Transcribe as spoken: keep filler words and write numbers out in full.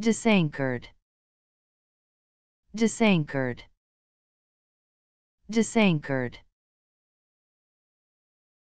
Disanchored. Disanchored. Disanchored.